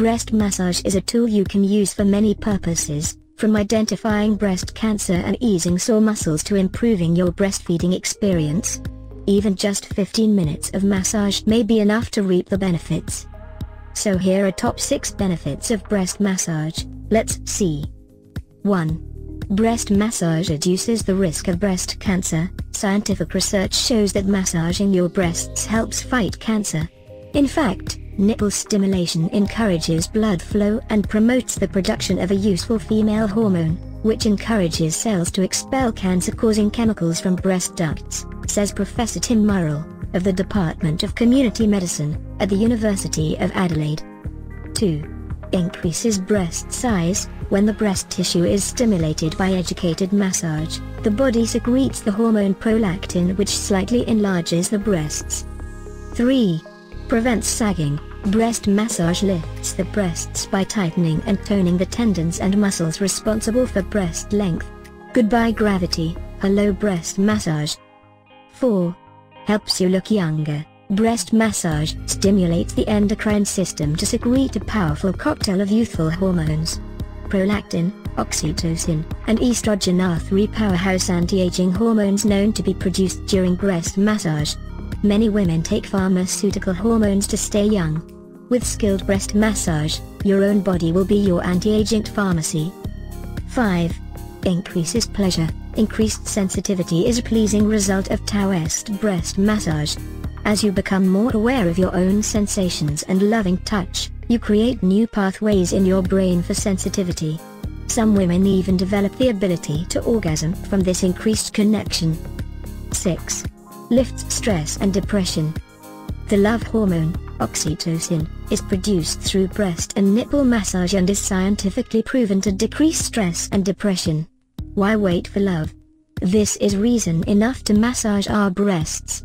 Breast massage is a tool you can use for many purposes, from identifying breast cancer and easing sore muscles to improving your breastfeeding experience. Even just 15 minutes of massage may be enough to reap the benefits. So here are top 6 benefits of breast massage, let's see. 1. Breast massage reduces the risk of breast cancer. Scientific research shows that massaging your breasts helps fight cancer. In fact, nipple stimulation encourages blood flow and promotes the production of a useful female hormone, which encourages cells to expel cancer-causing chemicals from breast ducts, says Professor Tim Murrell, of the Department of Community Medicine, at the University of Adelaide. 2. Increases breast size. When the breast tissue is stimulated by educated massage, the body secretes the hormone prolactin, which slightly enlarges the breasts. 3. Prevents sagging. Breast massage lifts the breasts by tightening and toning the tendons and muscles responsible for breast length. Goodbye gravity, hello breast massage. 4. Helps you look younger. Breast massage stimulates the endocrine system to secrete a powerful cocktail of youthful hormones. Prolactin, oxytocin, and estrogen are 3 powerhouse anti-aging hormones known to be produced during breast massage. Many women take pharmaceutical hormones to stay young. With skilled breast massage, your own body will be your anti-aging pharmacy. 5. Increases pleasure. Increased sensitivity is a pleasing result of Taoist breast massage. As you become more aware of your own sensations and loving touch, you create new pathways in your brain for sensitivity. Some women even develop the ability to orgasm from this increased connection. 6. Lifts stress and depression. The love hormone, oxytocin, is produced through breast and nipple massage and is scientifically proven to decrease stress and depression. Why wait for love? This is reason enough to massage our breasts.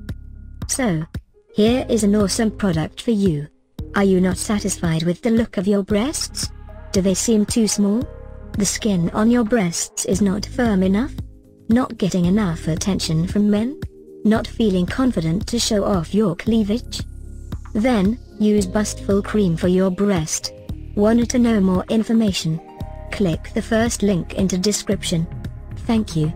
So, here is an awesome product for you. Are you not satisfied with the look of your breasts? Do they seem too small? The skin on your breasts is not firm enough? Not getting enough attention from men? Not feeling confident to show off your cleavage? Then, use Bustful Cream for your breast. Want to know more information? Click the first link in the description. Thank you.